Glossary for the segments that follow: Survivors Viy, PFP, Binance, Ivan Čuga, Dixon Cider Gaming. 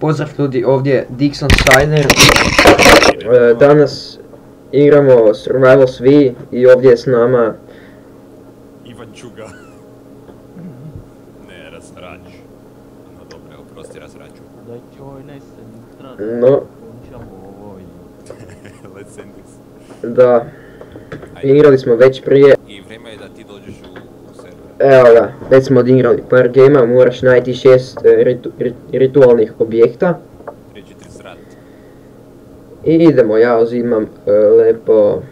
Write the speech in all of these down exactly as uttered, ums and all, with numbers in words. Pozdrav ljudi, ovdje je Dixon Cider. Danas igramo Survivors Viy i ovdje je s nama Ivan Čuga. Ne, razrađ. No dobro, oprosti, razrađu. Dajte ovoj najsrednji strani. No. Končamo ovo i... Let's end this. Da. Igrali smo već prije. I vrijeme je da ti dođeš u server. Evo da, već smo odigrali par gema, moraš najti šest ritu, rit, ritualnih objekta. I idemo, ja uzimam lepo,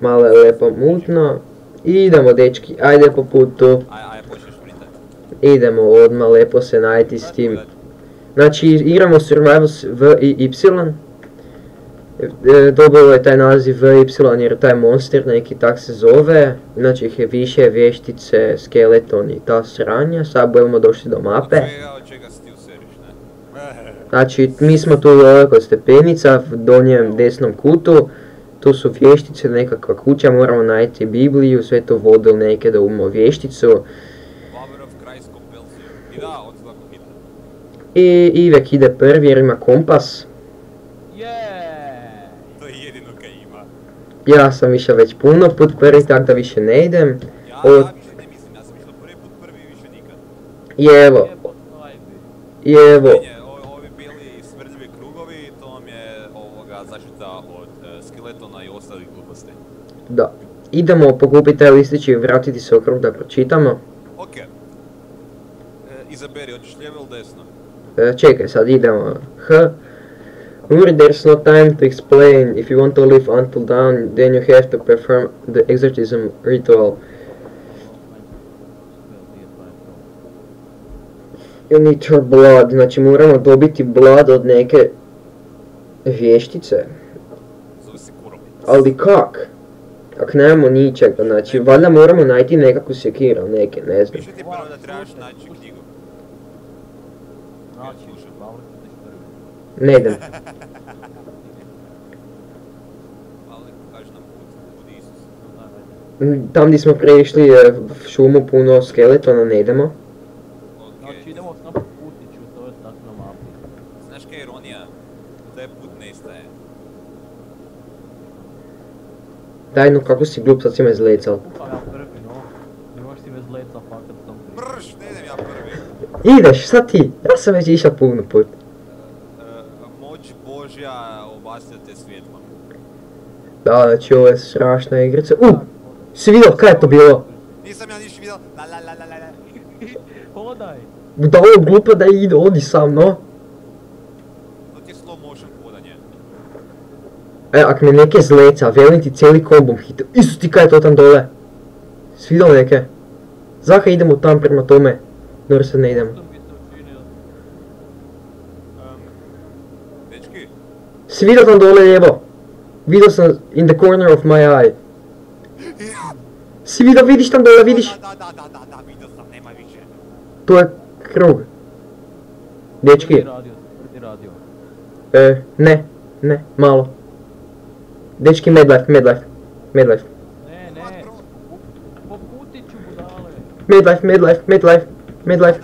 malo lepo mutno. I idemo dečki, ajde po putu. Idemo odmah lepo se najti s tim. Znači igramo Survivors V i Y. Dobilo je taj naziv Y jer taj monster neki tak se zove. Znači ih je više, vještice, skeleton i ta sranja. Sad budemo došli do mape. Znači mi smo tu kod stepenica u donjem desnom kutu. Tu su vještice, nekakva kuća, moramo najti Bibliju, sve to vodilo neke da umimo vješticu. I Ivek ide prvi jer ima kompas. Ja sam išao već puno put prvi, tako da više ne idem. Ja više ne mislim, ja sam išao prvi put prvi i više nikad. I evo. I evo. Ovi bili smrdljivi krugovi, to vam je zaštita od skeletona i ostalih gluposti. Da. Idemo pokupiti taj listić i vratiti se okrug da pročitamo. Ok. Izaberi, hoćeš lijevo ili desno? Čekaj, sad idemo. H. Remember, there's no time to explain. If you want to live until dawn, then you have to perform the exorcism ritual. You need your blood. Znači moramo dobiti blood od neke vještice. Ali kak? Ak nemamo ničega, znači valjda moramo najti nekakvu sekiru, neke, ne znam. Piše ti prvo da trebaš naći knjigu. Ne idem. Tam gdje smo prešli šumu puno skeletona, ne idemo. Znači idemo s nama putiću, to je tako na mapu. Znaš kaj je ironija? Da je put nestaje. Daj no, kako si glup, sad si me zlecal. Kupam ja prvi no, ne moš si me zlecal fakat sam prvi. Brš, ne idem ja prvi. Ideš, sad ti, ja sam već išao puno put. Da, znači ovo je strašna igrica. U! Si vidio kaj je to bilo? Nisam ja niš vidio. La la la la la. Hodaj. Da ovo je glupo da ide, odi sam no. To ti je slow motion hodanje. E, ak me neke zleca, velim ti cijeli kombom hita. Isu ti kaj je to tam dole? Si vidio neke? Zakaj idemo tam prema tome? Dobro sad ne idemo. Si vidio tam dole lijevo? Vidio sam in the corner of my eye. Si vidio, vidiš tam dole, vidiš? Da, da, da, da, da, vidio sam, nema više. To je krug. Dečki. Prvi radio. E, ne, ne, malo. Dečki, medlife, medlife, medlife. Ne, ne, po putiću budale. Medlife, medlife, medlife, medlife.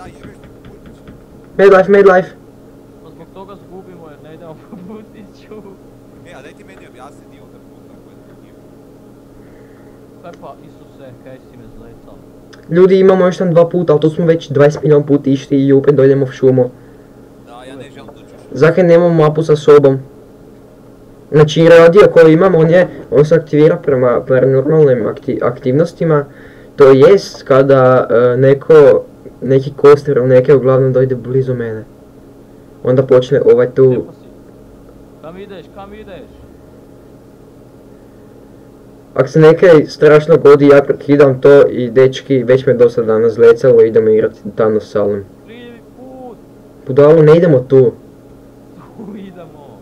Medlife, medlife. Zbog toga zgubimo jer ne idemo po putiću. E, a daj ti meni objasniti ovdje puta koje je njim. Kaj pa, Isuse, kaj si me zletao? Ljudi, imamo još tam dva puta, ali to smo već dvadeset milijon puta išli i opet dojdemo u šumu. Da, ja ne želim doći u šumu. Zakaj nemamo mapu sa sobom? Znači, radio koji imam, on je, on se aktivira prema paranormalnim aktivnostima. To jest kada neko, neki koster ili neke uglavnom dojde blizu mene. Onda počne ovaj tu... Kam ideš, kam ideš? Ako se neke strašno godi, ja prekidam to i dečki, već me dosta danas zlecalo, idemo igrati tamo s Salom. Krivi put! Budalo, ne idemo tu. Tu idemo.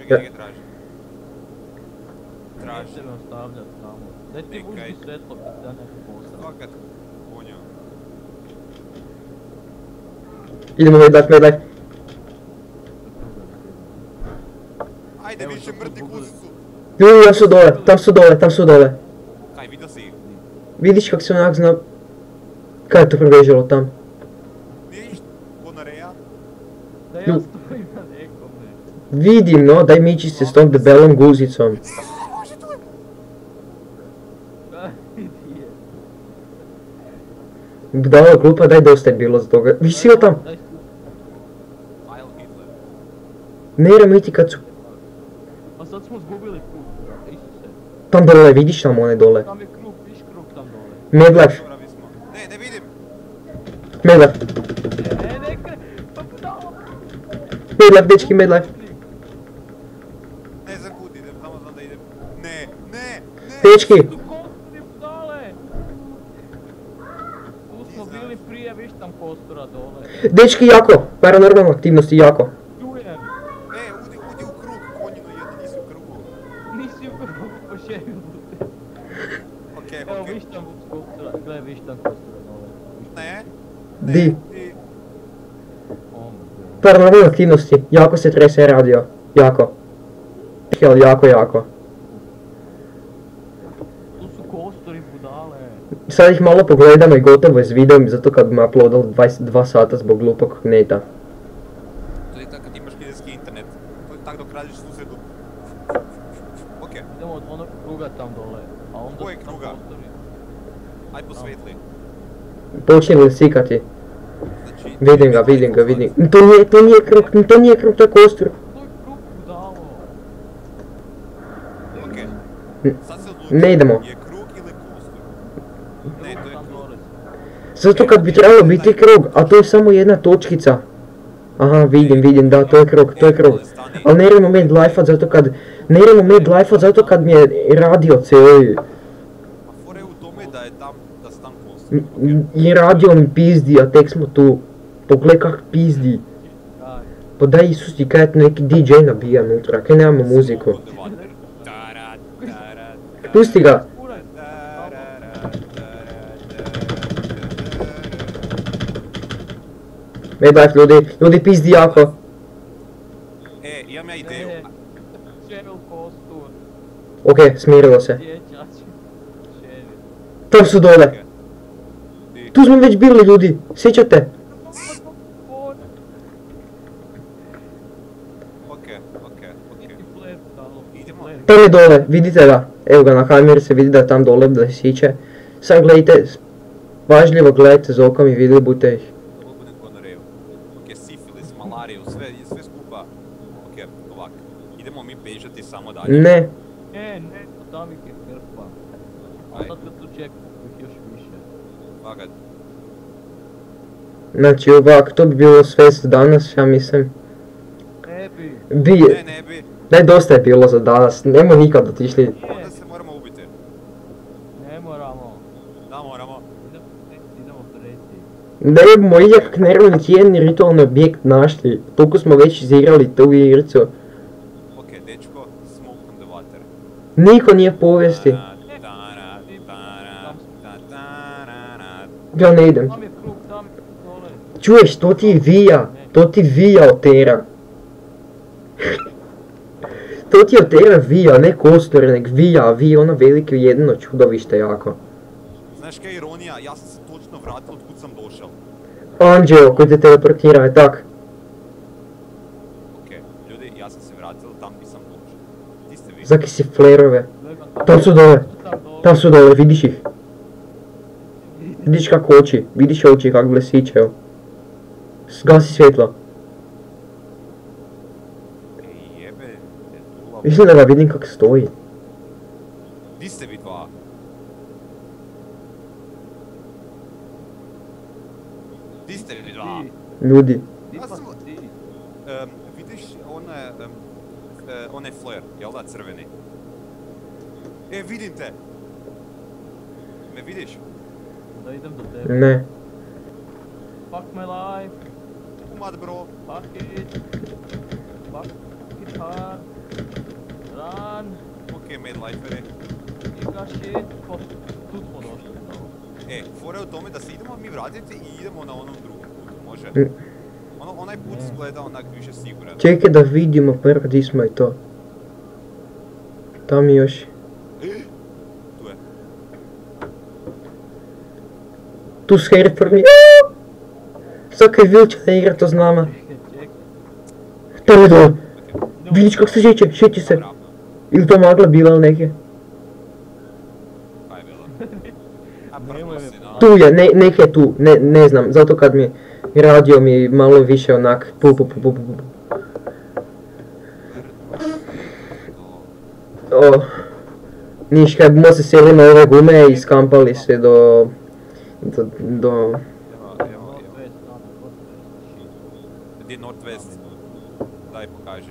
Čekaj, neke traži. Traži. Neće me ostavljati tamo. Daj ti uzmi svetlo, da neke postavljati. Fakat, ponio. Idemo, medlife, medlife. Ajde više mrti kuzicu. Ljudi, ja su dole, tam su dole, tam su dole. Kaj, vidio si ih? Vidiš kak se onak zna... Kaj je to prebežalo tam? Vidiš? Konareja? Da ja stojim na nekome. Vidim, no, daj mići se s tom debelom guzicom. Da, ova klupa, daj dosta je bilo za toga. Visi joj tam. Ne idemo iti kad su... Pa sad smo zgubili put, Isuse. Tam dole, vidiš tam one dole. Tam je krug, viš krug tam dole. Medlaš. Ne, ne vidim. Medlaš. Ne, ne, ne, pa budalo. Medlaš, dečki, medlaš. Ne, za kud idem, tamo znam da idem. Ne, ne, ne. Dečki. Dečki, jako, paranormalna aktivnost je jako. E, udi u krug, konjino jedno, nisi u krugu. Nisi u krugu, poševi lute. Okej, okej. Evo, viš tam skulptura, gledaj, viš tam skulptura dole. Ne? Di? Di? Paranormalna aktivnost je, jako se trese radio, jako. Hel, jako, jako. Sad ih malo pogledamo i gotovo je s videom, zato kad me uploadalo dva sata zbog glupog neta. To je tako kad imaš kineski internet, tako dok radiš susredu. Okej. Idemo od onog kruga tam dole, a onda kojeg kruga? Aj posvetli. Počne li sikati? Vidim ga, vidim ga, vidim ga. To nije, to nije krug, to nije krug, to je kostur. To je krug budalo. Okej. Sad se odlučimo. Ne idemo. Zato kad bi trebalo biti krug, a to je samo jedna točkica. Aha, vidim, vidim, da, to je krug, to je krug. Ali ne idemo medlife-at zato kad... Ne idemo medlife-at zato kad mi je radio cijeli. Pa fora je u tome da je tam, da se tam postoji. I radio mi pizdi, a tek smo tu. Pogled kak pizdi. Pa daj Isus ti kaj je neki di džej nabija nutra, kaj nemamo muziku. Pusti ga. Medlife ljudi, ljudi pizdi jako. E, imam ja ideju. Ševil kostur. Okej, smirilo se. Tam su dole. Tu smo već bili ljudi, sjećate? Okej, okej, okej. Tam je dole, vidite ga. Evo ga na kameru se vidi da je tam dole da siće. Sad gledajte, pažljivo gledajte za okom i vidjeli budete ih. Ne. Ne, ne, tam ih je krpa. A sad kad tu čekam, još više. Vagat. Znači ovak, to bi bilo sve za danas, ja mislim. Ne bi. Bi. Ne, ne bi. Daj, dosta je bilo za danas, nemo nikad otišli. Onda se moramo ubiti. Ne moramo. Da, moramo. Idemo preti. Da idemo iđak, nervo niti jedan ritualni objekt našli. Toliko smo već izigrali tu igricu. Niko nije povijesti. Ja ne idem. Čuješ, to ti vija. To ti vija otera. To ti otera vija, ne kostor, nek vija. Vija, ono veliko jedino čudovište jako. Znaš kaj je ironija, ja sam se točno vratila od kud sam došel. Anđeo koji te teleportira je tak. Zaki si flerove. Tam su dole. Tam su dole, vidiš ih. Vidiš kako oči. Vidiš oči kako blesiće. Gasi svjetlo. Mislim da ga vidim kako stoji. Di ste vi dva? Di ste vi dva? Ljudi. Vidiš one... On je flair, jel da, crveni? E, vidim te! Me vidiš? Da idem do tebe. Ne. Fuck my life. Umad bro. Fuck it. Fuck it hard. Run. Okej, medlife-eri. Iga shit. Tu smo došli. E, fora je u tome da se idemo mi vratiti i idemo na onom drugom putu, može? Onaj put izgleda onak više siguran. Čekaj da vidimo prvo gdje smo i to. Tam još. Tu je. Tu s Harry prvi. Sada kaj Vilča igra to s nama. Pedalo! Vidiš kako se žeće, šeće se. Ili to magla bila ili neke? Tu je, neke je tu, ne znam, zato kad mi radio mi malo više onak pu pu pu pu pu pu. O, ništa, bomo se seli na ove gume i skampali se do... do... Gdje je Northwest? Daj pokaži.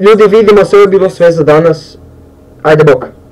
Ljudi, vidimo, sve je bilo sve za danas. Ajde, bok!